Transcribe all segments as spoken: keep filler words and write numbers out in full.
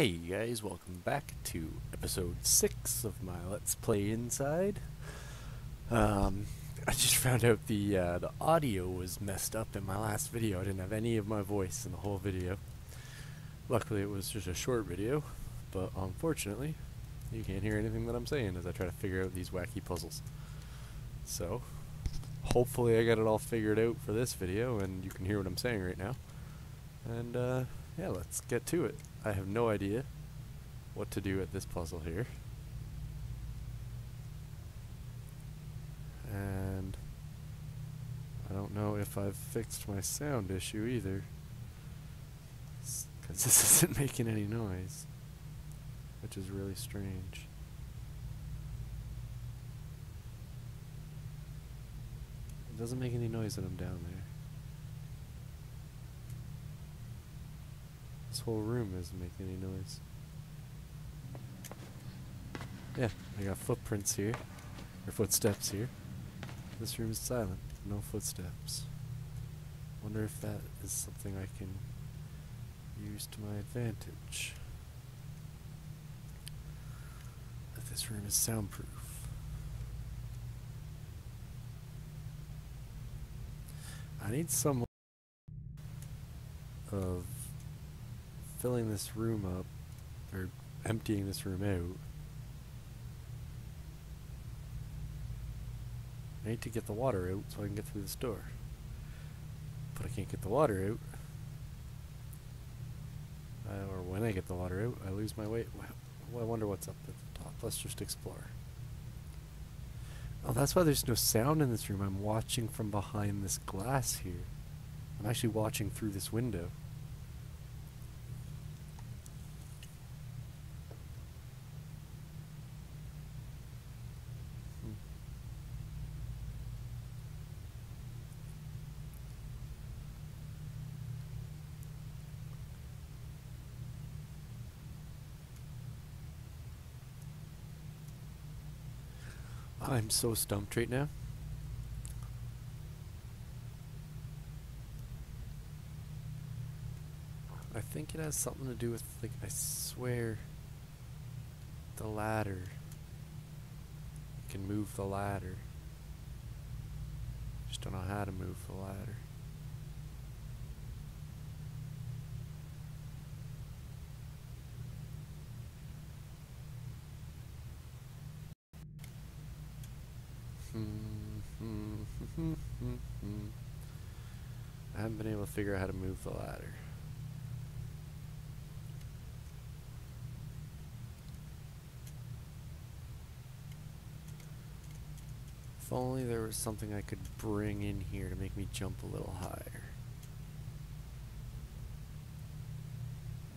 Hey you guys, welcome back to episode six of my Let's Play Inside. Um, I just found out the uh, the audio was messed up in my last video. I didn't have any of my voice in the whole video. Luckily it was just a short video, but unfortunately you can't hear anything that I'm saying as I try to figure out these wacky puzzles. So, hopefully I got it all figured out for this video and you can hear what I'm saying right now. And uh, yeah, let's get to it. I have no idea what to do at this puzzle here. And I don't know if I've fixed my sound issue either, because this isn't making any noise, which is really strange. It doesn't make any noise when I'm down there. This whole room isn't making any noise. Yeah, I got footprints here, or footsteps here. This room is silent, no footsteps. Wonder if that is something I can use to my advantage. That this room is soundproof. I need some of filling this room up, or emptying this room out. I need to get the water out so I can get through this door. But I can't get the water out. Uh, or when I get the water out, I lose my way. Well, I wonder what's up at the top. Let's just explore. Oh, that's why there's no sound in this room. I'm watching from behind this glass here. I'm actually watching through this window. I'm so stumped right now. I think it has something to do with, like, I swear, the ladder. You can move the ladder. Just don't know how to move the ladder. I haven't been able to figure out how to move the ladder. If only there was something I could bring in here to make me jump a little higher.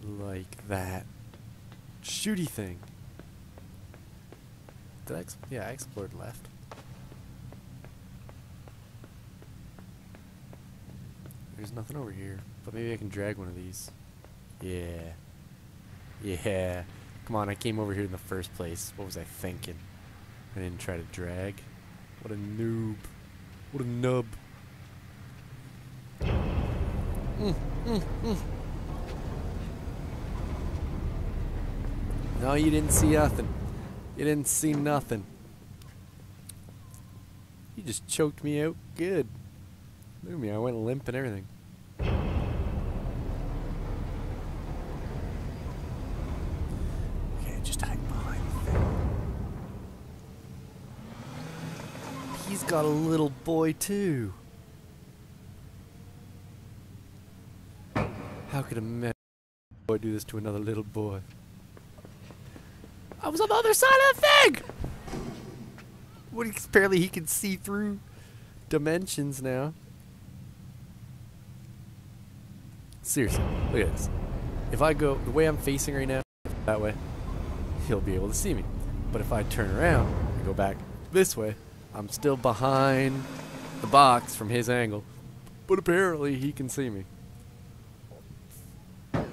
Like that shooty thing. Did I ex- yeah, I explored left. There's nothing over here, but maybe I can drag one of these. Yeah. Yeah. Come on, I came over here in the first place. What was I thinking? I didn't try to drag. What a noob. What a nub. Mm, mm, mm. No, you didn't see nothing. You didn't see nothing. You just choked me out good. Look at me, I went limp and everything. Okay, just hide behind the thing. He's got a little boy too. How could a man boy do this to another little boy? I was on the other side of the thing! What, apparently he can see through dimensions now. Seriously, look at this. If I go the way I'm facing right now, that way, he'll be able to see me. But if I turn around and go back this way, I'm still behind the box from his angle. But apparently he can see me. Oh,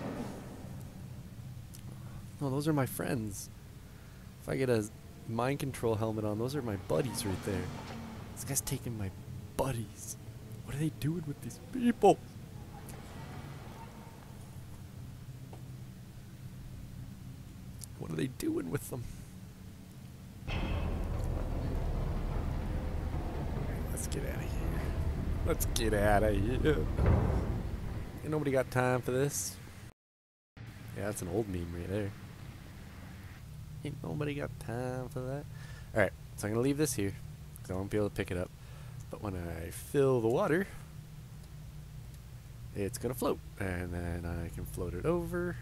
those are my friends. If I get a mind control helmet on, those are my buddies right there. This guy's taking my buddies. What are they doing with these people? What are they doing with them? Let's get out of here. Let's get out of here. Ain't nobody got time for this. Yeah, that's an old meme right there. Ain't nobody got time for that. Alright, so I'm going to leave this here, because I won't be able to pick it up. But when I fill the water, it's going to float. And then I can float it over.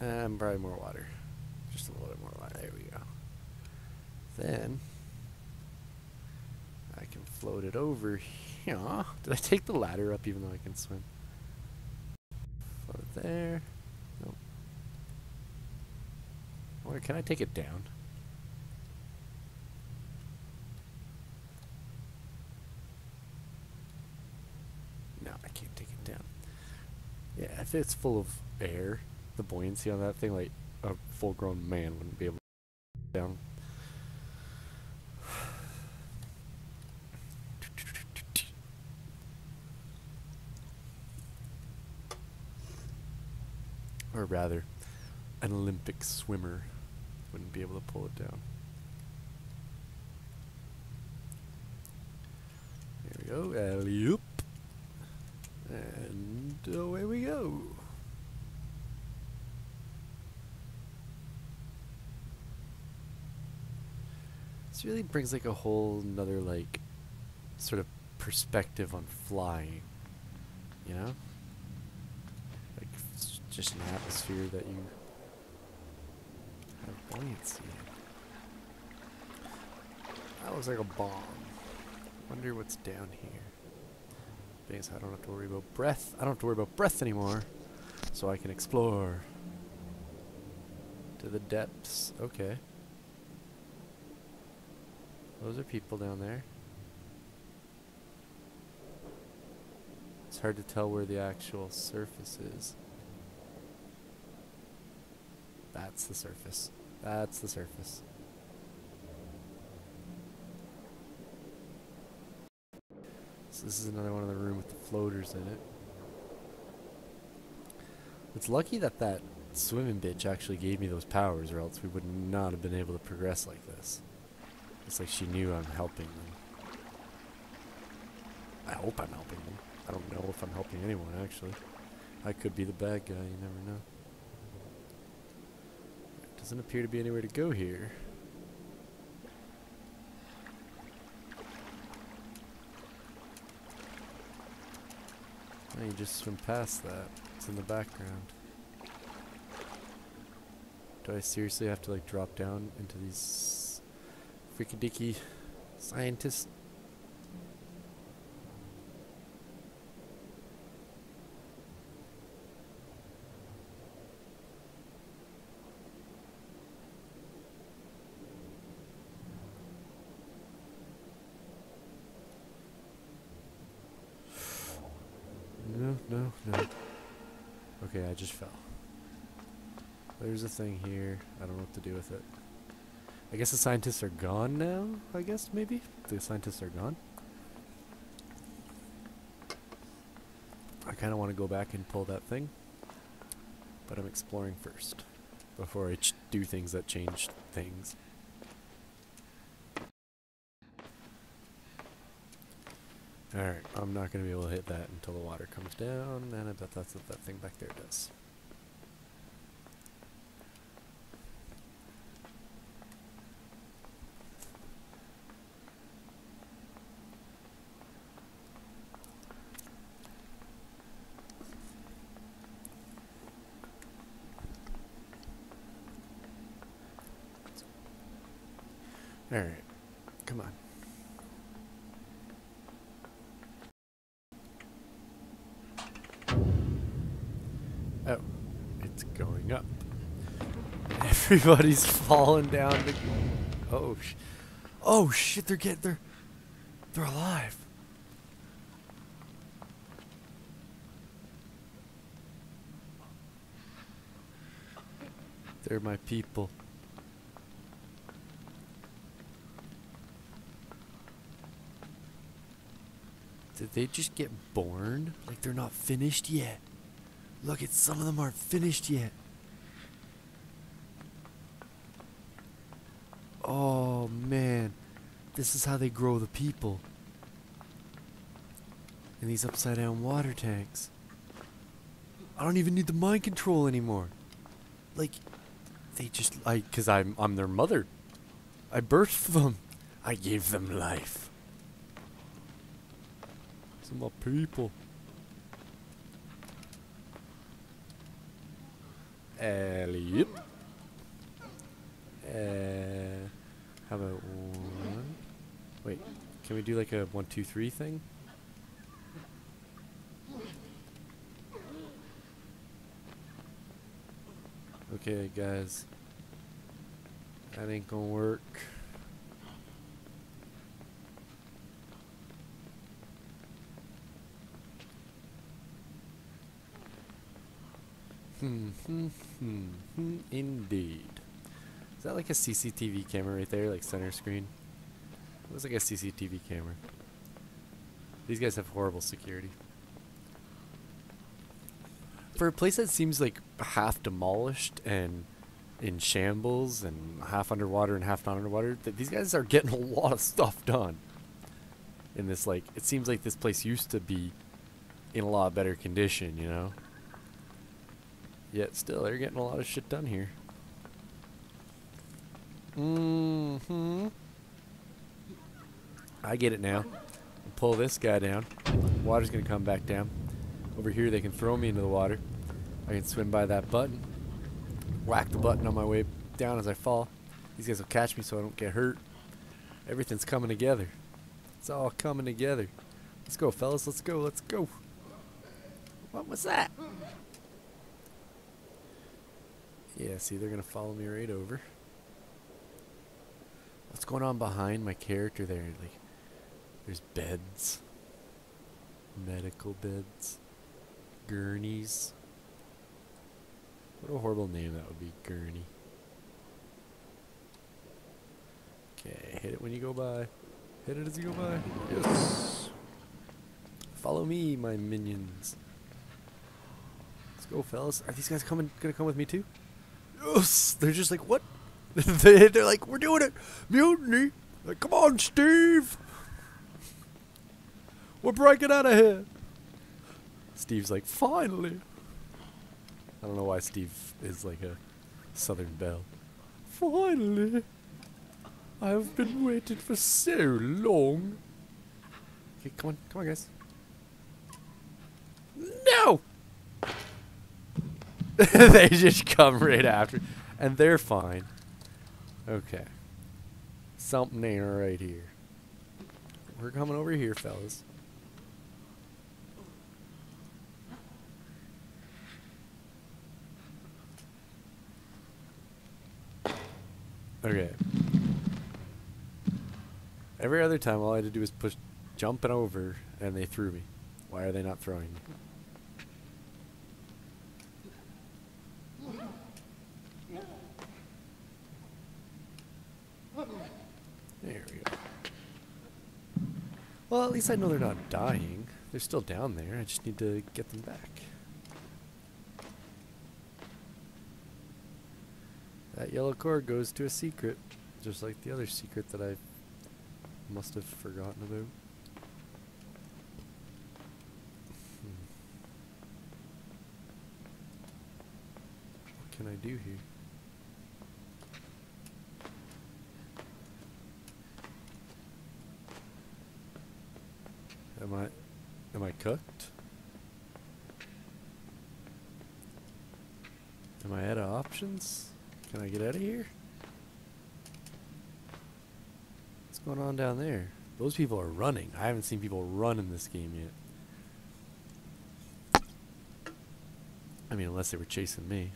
And probably more water. Just a little bit more water. There we go. Then I can float it over here. Did I take the ladder up even though I can swim? Float it there. Nope. Or can I take it down? No, I can't take it down. Yeah, if it's full of air, the buoyancy on that thing, like a full-grown man wouldn't be able to get down. Or rather, an Olympic swimmer wouldn't be able to pull it down. There we go, alley-oop. And away we go. This really brings like a whole nother like sort of perspective on flying, you know? Like it's just an atmosphere that you have buoyancy in. That looks like a bomb. Wonder what's down here. Because I don't have to worry about breath. I don't have to worry about breath anymore. So I can explore to the depths. Okay. Those are people down there. It's hard to tell where the actual surface is. That's the surface. That's the surface. So this is another one of the room with the floaters in it. It's lucky that that swimming bitch actually gave me those powers, or else we would not have been able to progress like this. It's like she knew I'm helping them. I hope I'm helping them. I don't know if I'm helping anyone, actually. I could be the bad guy, you never know. Doesn't appear to be anywhere to go here. Now you just swim past that. It's in the background. Do I seriously have to, like, drop down into these freaky dicky scientist? No, no, no. Okay, I just fell. There's a thing here. I don't know what to do with it. I guess the scientists are gone now, I guess, maybe? The scientists are gone. I kind of want to go back and pull that thing. But I'm exploring first, before I ch do things that change things. Alright, I'm not going to be able to hit that until the water comes down, and I bet that's what that thing back there does. Alright, come on. Oh, it's going up. Everybody's falling down. To oh, sh oh shit! They're getting they're they're alive. They're my people. Did they just get born? Like they're not finished yet. Look at some of them aren't finished yet. Oh man, this is how they grow the people. In these upside down water tanks. I don't even need the mind control anymore. Like, they just, I, cause I'm, I'm their mother. I birthed them. I gave them life. These are my people. Alley-oop. Uh, how about one? Wait, can we do like a one, two, three thing? Okay, guys. That ain't gonna work. Hmm, hmm, hmm, hmm, indeed. Is that like a C C T V camera right there, like center screen? It looks like a C C T V camera. These guys have horrible security. For a place that seems like half demolished and in shambles and half underwater and half not underwater, th these guys are getting a lot of stuff done. In this, like, it seems like this place used to be in a lot better condition, you know? Yet still, they're getting a lot of shit done here. Mm-hmm. I get it now. I'll pull this guy down. The water's gonna come back down. Over here, they can throw me into the water. I can swim by that button. Whack the button on my way down as I fall. These guys will catch me so I don't get hurt. Everything's coming together. It's all coming together. Let's go, fellas. Let's go. Let's go. What was that? Yeah, see, they're going to follow me right over. What's going on behind my character there? Like, there's beds. Medical beds. Gurneys. What a horrible name that would be, Gurney. Okay, hit it when you go by. Hit it as you go by. Yes! Follow me, my minions. Let's go, fellas. Are these guys coming? Gonna come with me too? Yes! They're just like, what? They're like, we're doing it! Mutiny! Like, come on, Steve! We're breaking out of here! Steve's like, finally! I don't know why Steve is like a Southern belle. Finally! I've been waiting for so long! Okay, come on, come on guys. No! They just come right after. And they're fine. Okay. Something ain't right here. We're coming over here, fellas. Okay. Every other time, all I had to do was push, jumping over, and they threw me. Why are they not throwing me? There we go. Well, at least I know they're not dying. They're still down there. I just need to get them back. That yellow cord goes to a secret, just like the other secret that I must have forgotten about. Hmm. What can I do here? Am I, am I cooked? Am I out of options? Can I get out of here? What's going on down there? Those people are running. I haven't seen people run in this game yet. I mean, unless they were chasing me.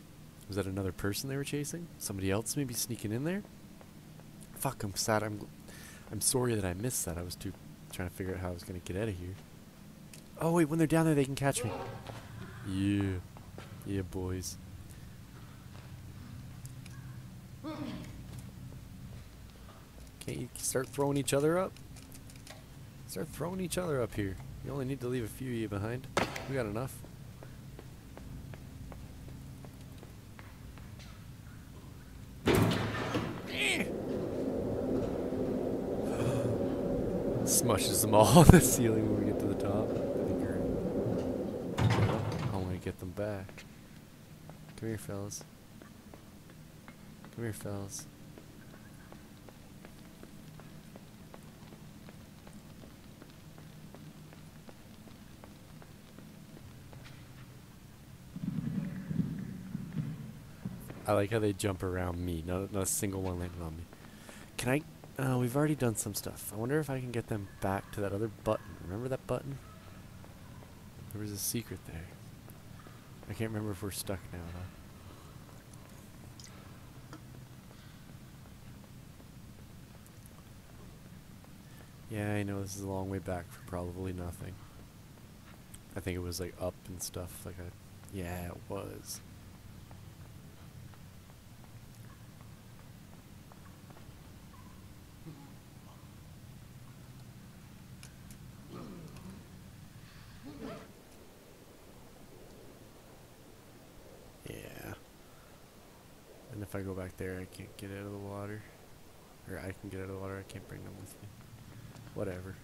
Was that another person they were chasing? Somebody else maybe sneaking in there? Fuck, I'm sad. I'm, I'm sorry that I missed that. I was too trying to figure out how I was going to get out of here. Oh, wait, when they're down there, they can catch me. Yeah. Yeah, boys. Can't you start throwing each other up? Start throwing each other up here. You only need to leave a few of you behind. We got enough. smushes them all on the ceiling when we get to the top. I want to get them back. Come here, fellas. Come here, fellas. I like how they jump around me. Not, not a single one landed on me. Can I... Uh, we've already done some stuff. I wonder if I can get them back to that other button. Remember that button? There was a secret there. I can't remember if we're stuck now, though. Yeah, I know this is a long way back for probably nothing. I think it was like up and stuff. Like I, yeah, it was. If I go back there, I can't get out of the water. Or I can get out of the water, I can't bring them with me. Whatever.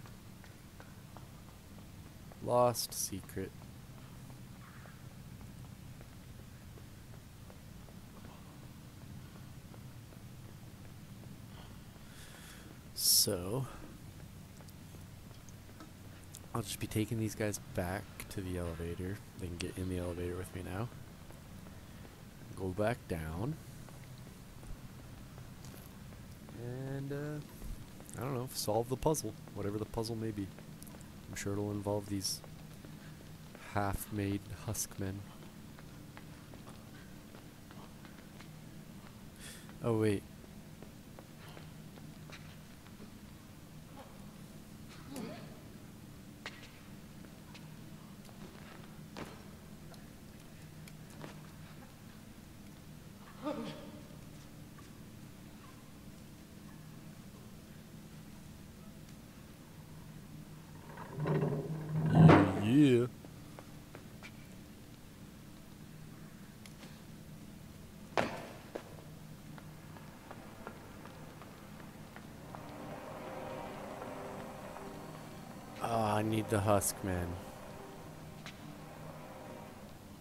Lost secret. So, I'll just be taking these guys back to the elevator. They can get in the elevator with me now. Go back down. And, uh, I don't know, solve the puzzle, whatever the puzzle may be. I'm sure it'll involve these half-made husk men. Oh, wait. Yeah. Oh, I need the husk, man.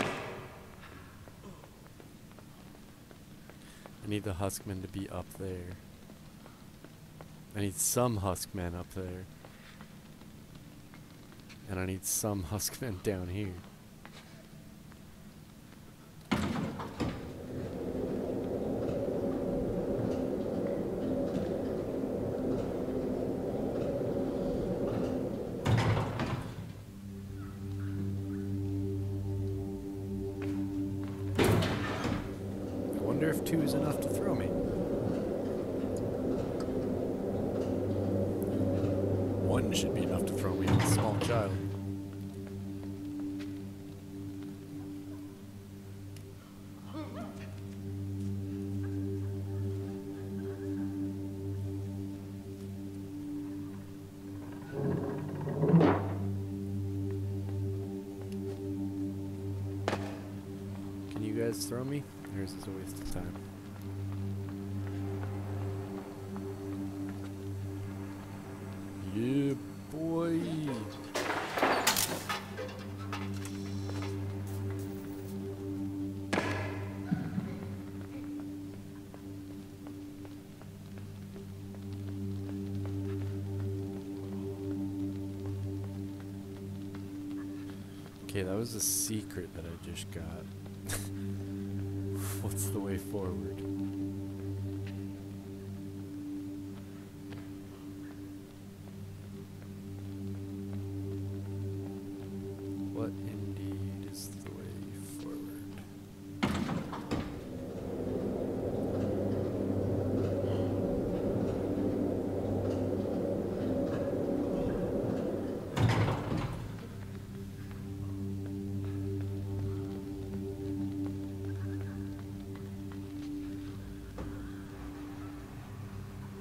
I need the huskman to be up there. I need some huskman up there. And I need some huskmen down here. I wonder if two is enough to throw me. One should be enough to throw me with a small child. Can you guys throw me? Or is this a waste of time? Yeah, boy. Okay, that was a secret that I just got. What's the way forward?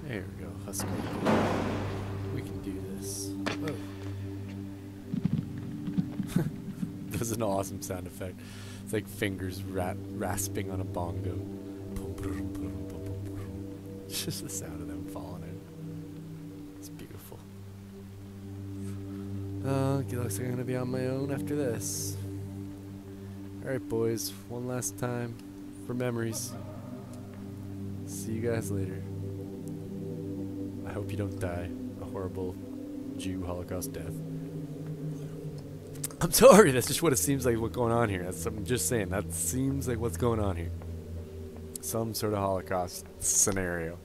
There we go, husk. We can do this. Whoa. That was an awesome sound effect. It's like fingers rat rasping on a bongo. It's just the sound of them falling in. It's beautiful. Uh, it looks like I'm gonna be on my own after this. Alright boys, one last time for memories. See you guys later. I hope you don't die a horrible Jew Holocaust death. I'm sorry, that's just what it seems like what's going on here. That's, I'm just saying, that seems like what's going on here. Some sort of Holocaust scenario.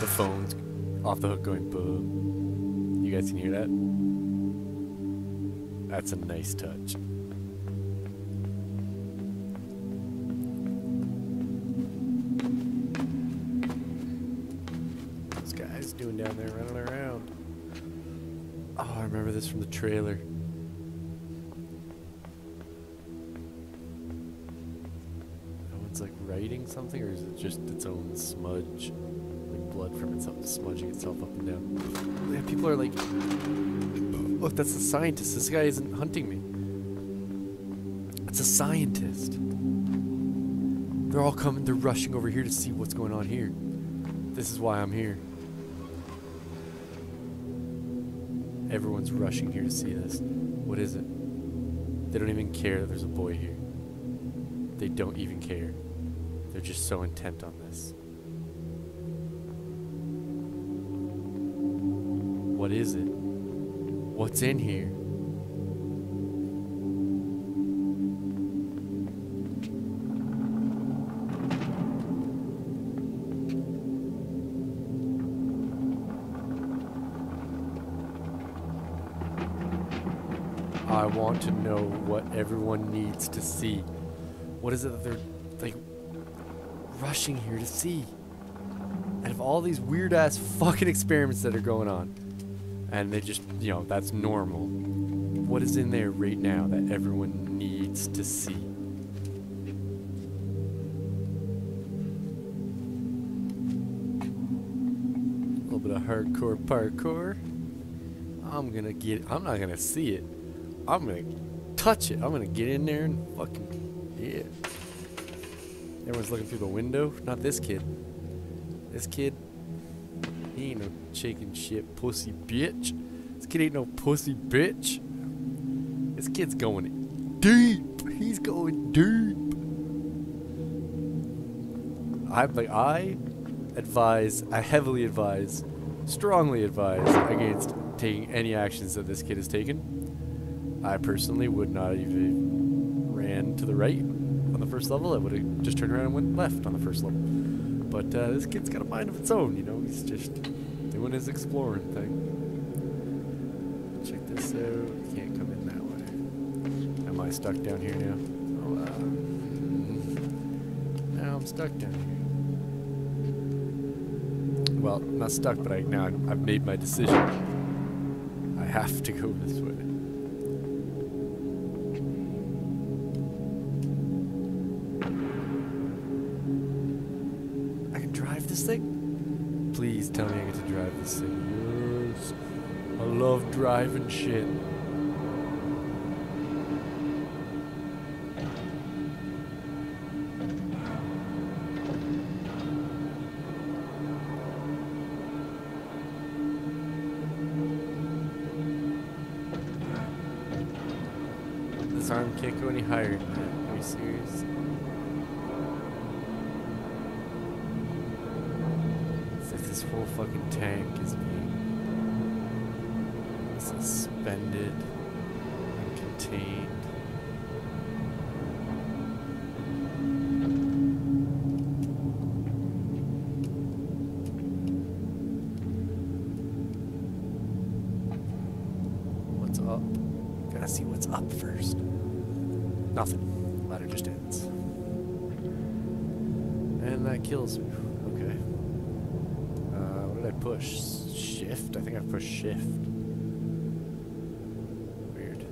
The phone's off the hook going boom. You guys can hear that? That's a nice touch. Down there running around. Oh, I remember this from the trailer. That one's like writing something, or is it just its own smudge? Like blood from itself smudging itself up and down. Yeah, people are like, look, that's the scientist. This guy isn't hunting me. It's a scientist. They're all coming, they're rushing over here to see what's going on here. This is why I'm here. Everyone's rushing here to see this. What is it? They don't even care that there's a boy here. They don't even care. They're just so intent on this. What is it? What's in here? I want to know what everyone needs to see. What is it that they're, like, rushing here to see? Out of all these weird-ass fucking experiments that are going on, and they just, you know, that's normal. What is in there right now that everyone needs to see? A little bit of hardcore parkour. I'm gonna get, I'm not gonna see it. I'm gonna touch it. I'm gonna get in there and fucking, yeah. Everyone's looking through the window. Not this kid. This kid, he ain't no chicken shit pussy bitch. This kid ain't no pussy bitch. This kid's going deep. He's going deep. I'm like, I advise, I heavily advise, strongly advise against taking any actions that this kid has taken. I personally would not have even ran to the right on the first level. I would have just turned around and went left on the first level. But uh, this kid's got a mind of its own, you know. He's just doing his exploring thing. Check this out. Can't come in that way. Am I stuck down here now? Oh, uh, now I'm stuck down here. Well, I'm not stuck, but I, now I've made my decision. I have to go this way. Thing? Please tell me I get to drive this thing. Yes. I love driving shit. This arm can't go any higher than that. Are you serious? This whole fucking tank is being suspended and contained. What's up? Gotta see what's up first. Nothing. Ladder just ends. And that kills me. Okay. I push shift. I think I pushed shift. Weird.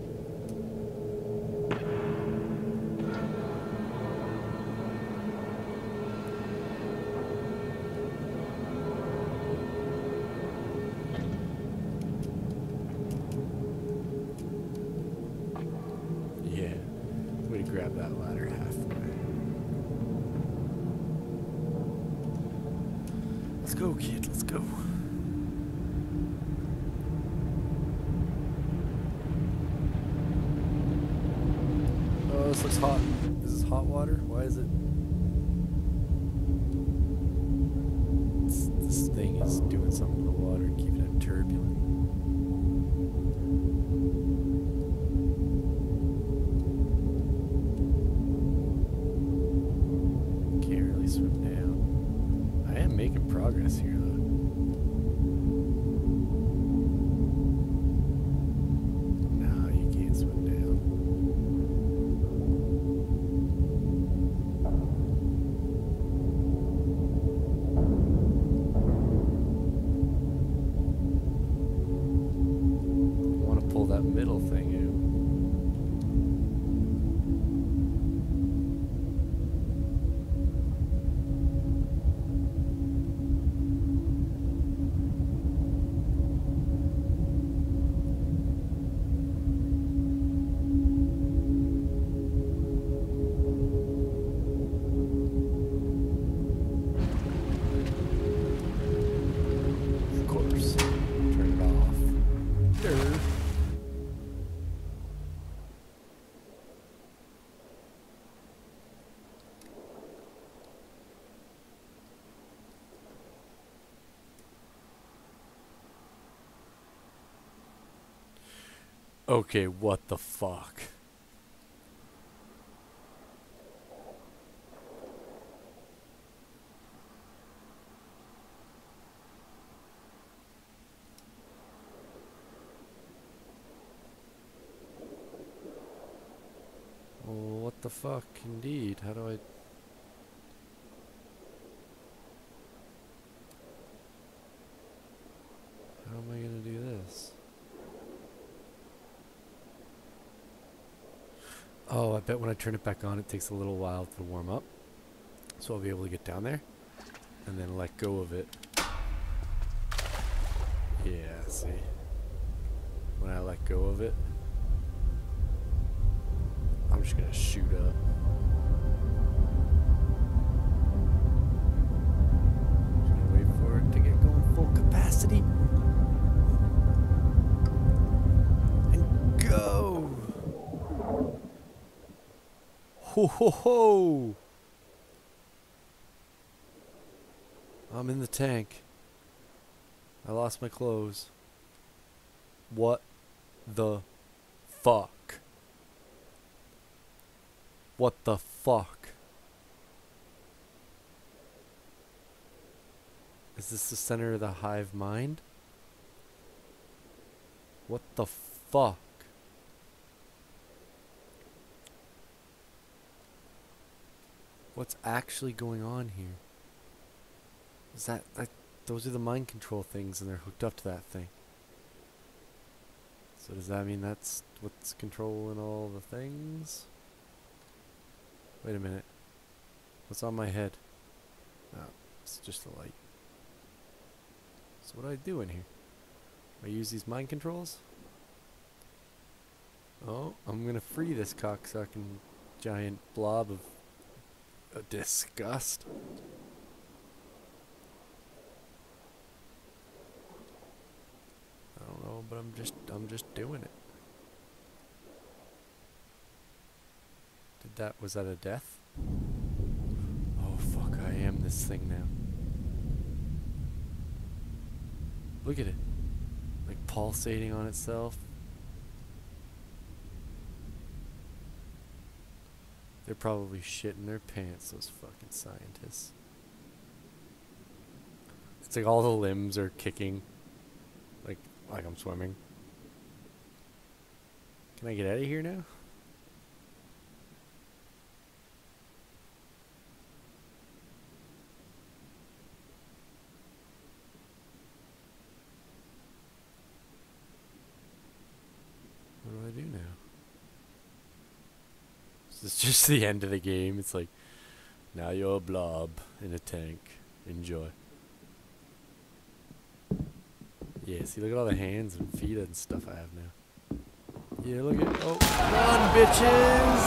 Yeah, way to grab that ladder halfway. Let's go, kid, let's go. Oh, this looks hot. Is this hot water? Why is it? It's, this thing is doing something to the water, keeping it turbulent. Progress here, though. No, you can't swim down. I want to pull that middle thing out. Okay, what the fuck? Well, what the fuck, indeed. How do I... How am I gonna do this? Oh, I bet when I turn it back on, it takes a little while to warm up. So I'll be able to get down there and then let go of it. Yeah, see. When I let go of it, I'm just gonna shoot up. Just gonna wait for it to get going full capacity. And go! Ho ho ho! I'm in the tank. I lost my clothes. What the fuck? What the fuck? Is this the center of the hive mind? What the fuck? What's actually going on here? Is that, that... Those are the mind control things and they're hooked up to that thing. So does that mean that's what's controlling all the things? Wait a minute. What's on my head? Oh, it's just the light. So what do I do in here? I use these mind controls? Oh, I'm gonna free this cocksucking giant blob of disgust. I don't know, but I'm just I'm just doing it. Did that was that a death? Oh fuck, I am this thing now. Look at it. Like pulsating on itself. They're probably shitting their pants, those fucking scientists. It's like all the limbs are kicking. Like, like I'm swimming. Can I get out of here now? What do I do now? It's just the end of the game. It's like, now you're a blob in a tank. Enjoy. Yeah, see, look at all the hands and feet and stuff I have now. Yeah, look at... Oh, run, bitches!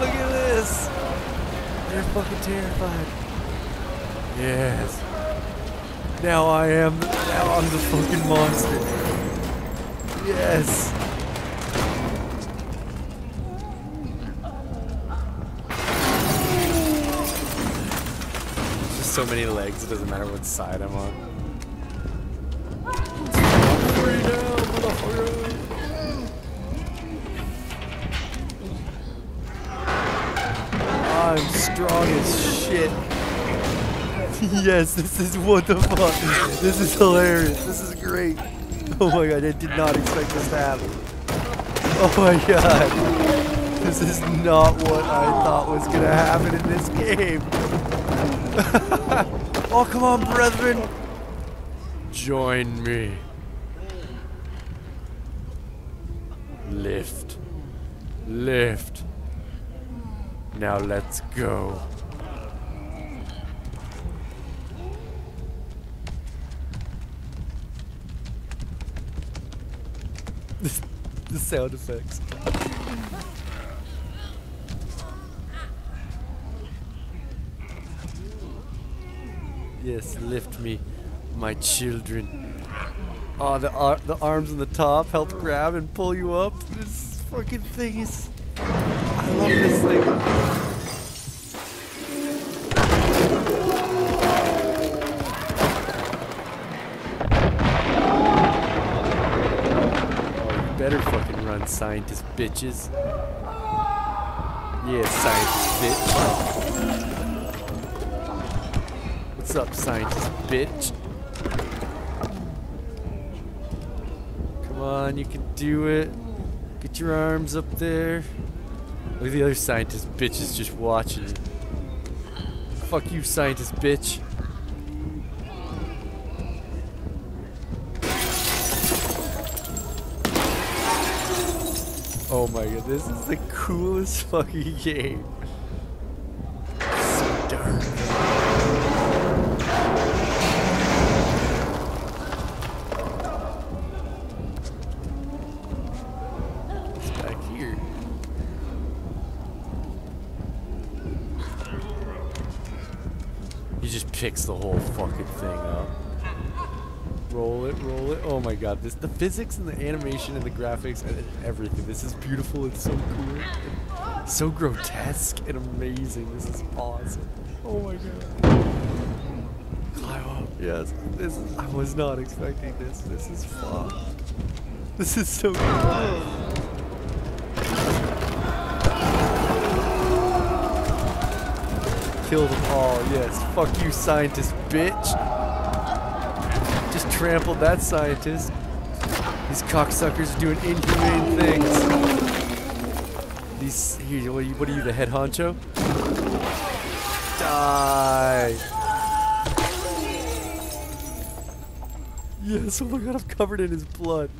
Look at this! They're fucking terrified. Yes. Now I am. Now I'm the fucking monster. Yes. Just so many legs. It doesn't matter what side I'm on. I'm strong as shit. Yes, this is what the fuck. This is hilarious. This is great. Oh my god, I did not expect this to happen. Oh my god. This is not what I thought was gonna happen in this game. Oh, come on, brethren. Join me. Lift. Lift. Now let's go. The sound effects. Yes, lift me, my children. Oh, the, ar the arms on the top help grab and pull you up. This fucking thing is... I love this thing. Scientist bitches. Yeah, scientist bitch. What's up, scientist bitch? Come on, you can do it. Get your arms up there. Look at the other scientist bitches just watching it. Fuck you, scientist bitch. Oh my god, this is the coolest fucking game. So dark. It's back here. He just picks the whole fucking thing up. Roll it, roll it. Oh my god, this, the physics and the animation and the graphics and everything. This is beautiful. It's so cool. So grotesque and amazing. This is awesome. Oh my god. Climb up. Yes. This is, I was not expecting this. This is fun. This is so cool. Kill them all. Yes. Fuck you, scientist bitch. Trampled that scientist. These cocksuckers are doing inhumane things. These, here, what, are you, what are you, the head honcho? Die! Yes, oh my god, I'm covered in his blood.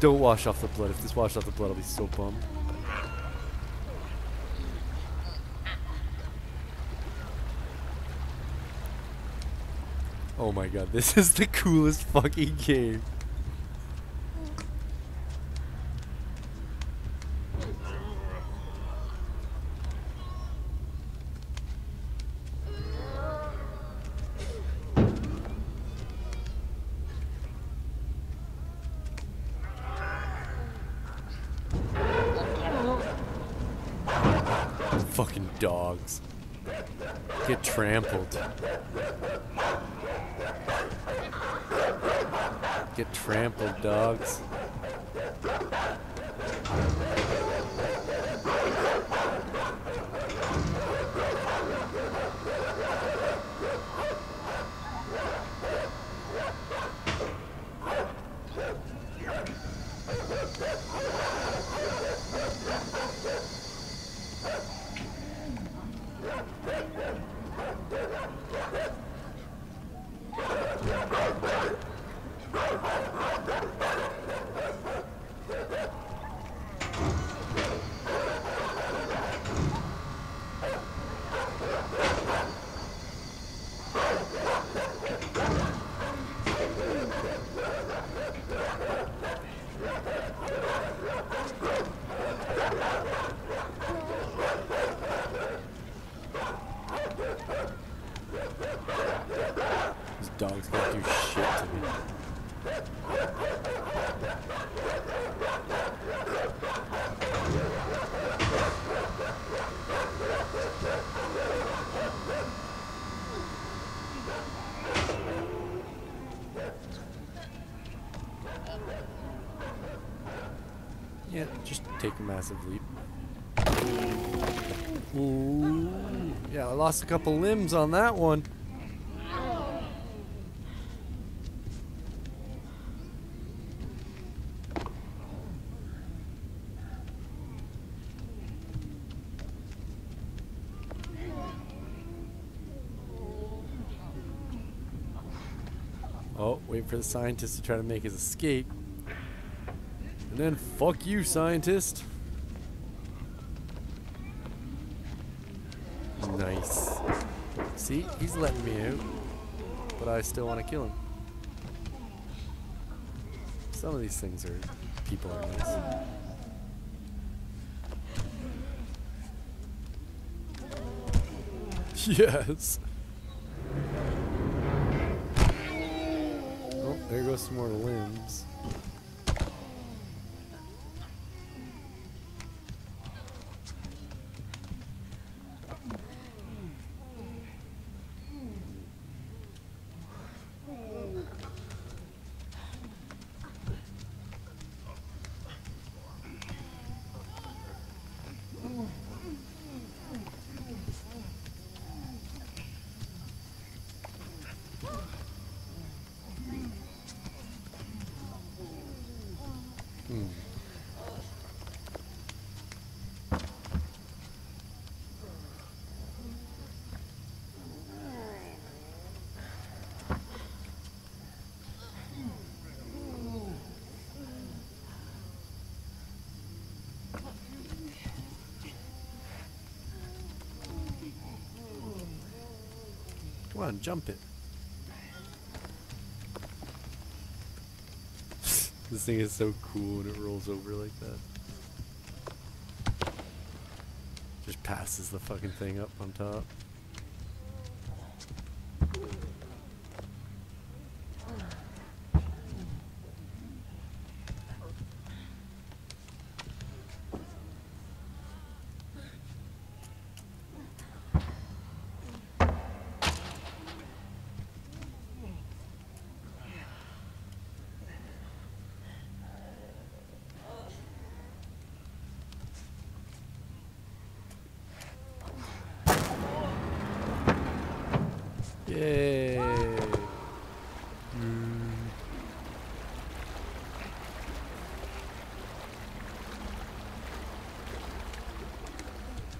Don't wash off the blood. If this washed off the blood, I'll be so bummed. Oh my god, this is the coolest fucking game. Fucking dogs. Get trampled. Get trampled, dogs. dog's gonna do shit to me. Yeah, just take a massive leap. Ooh. Yeah, I lost a couple limbs on that one. Oh, wait for the scientist to try to make his escape. And then fuck you, scientist. Nice. See, he's letting me out. But I still want to kill him. Some of these things are people are nice. Yes. Oh, there goes some more limbs. Come on, jump it. This thing is so cool when it rolls over like that. Just passes the fucking thing up on top. Yay! Mm.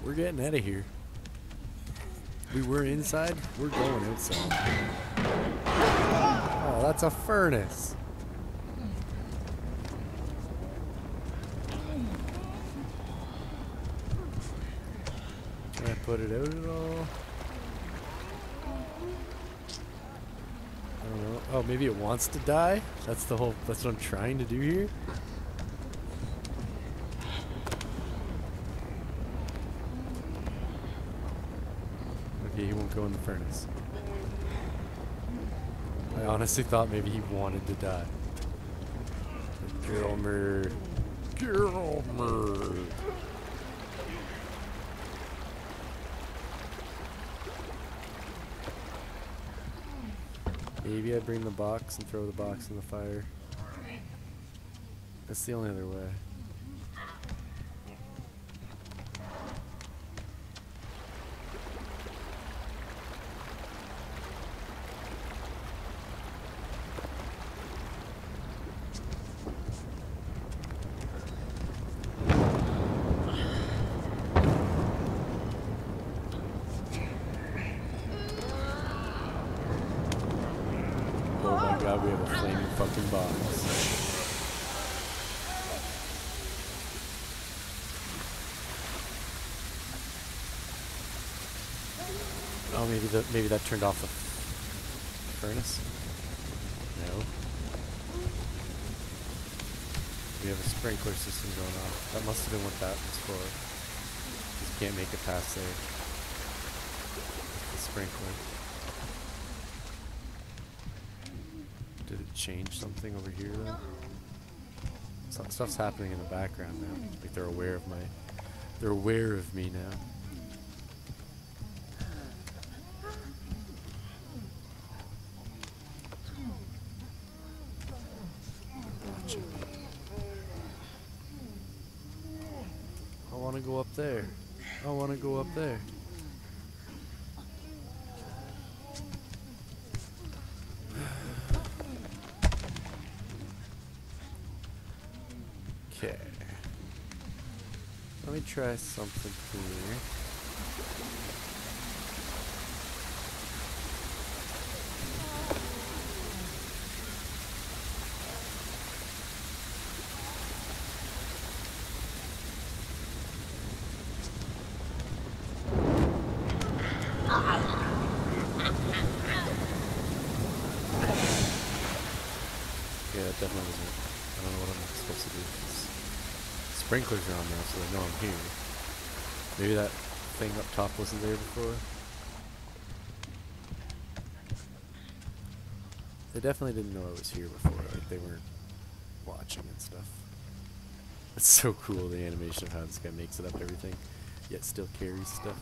We're getting out of here. We were inside, we're going outside. Oh, that's a furnace. Can I put it out at all? Oh, maybe it wants to die? That's the whole, that's what I'm trying to do here? Okay, he won't go in the furnace. I honestly thought maybe he wanted to die. Gilmer. Gilmer. Maybe I bring the box and throw the box in the fire. That's the only other way. God, we have a flaming fucking box. Oh, maybe the maybe that turned off the furnace. No. We have a sprinkler system going on. That must have been what that was for. Just can't make it past there. The sprinkler. change something over here. So, stuff's happening in the background now. Like they're aware of my, they're aware of me now. I want to go up there. I want to go up there. Okay. Let me try something here. Sprinklers are on now, so they know I'm here. Maybe that thing up top wasn't there before. They definitely didn't know I was here before. Like they weren't watching and stuff. It's so cool, the animation of how this guy makes it up everything, yet still carries stuff.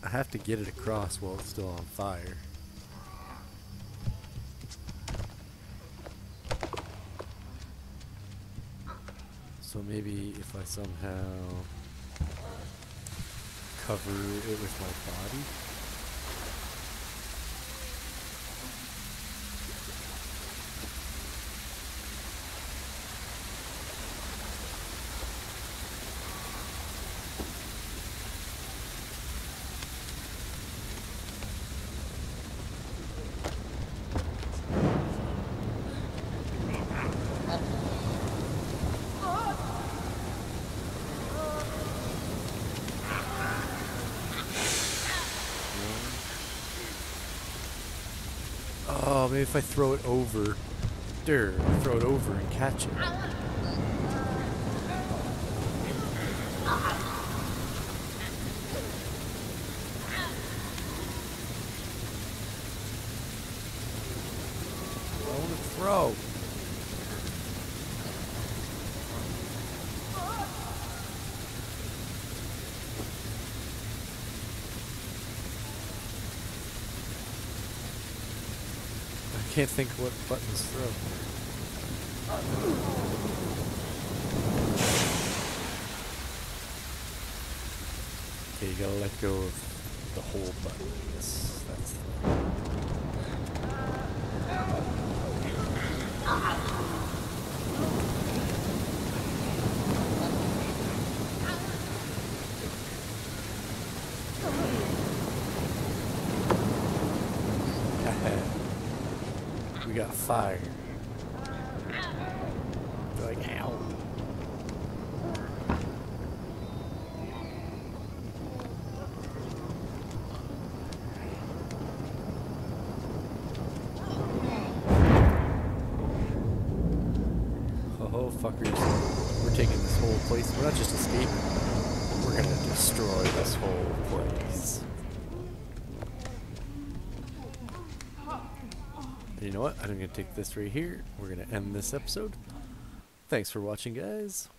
I have to get it across while it's still on fire. So maybe if I somehow cover it with my body? Maybe if I throw it over, der, throw it over and catch it. I can't think what buttons throw. Okay, you gotta let go of the whole button. Yes, that's got fire. They're like, ow. Oh, fuckers. We're taking this whole place. We're not just escaping. We're gonna destroy this whole place. You know what? I'm going to take this right here. We're going to end this episode. Thanks for watching, guys.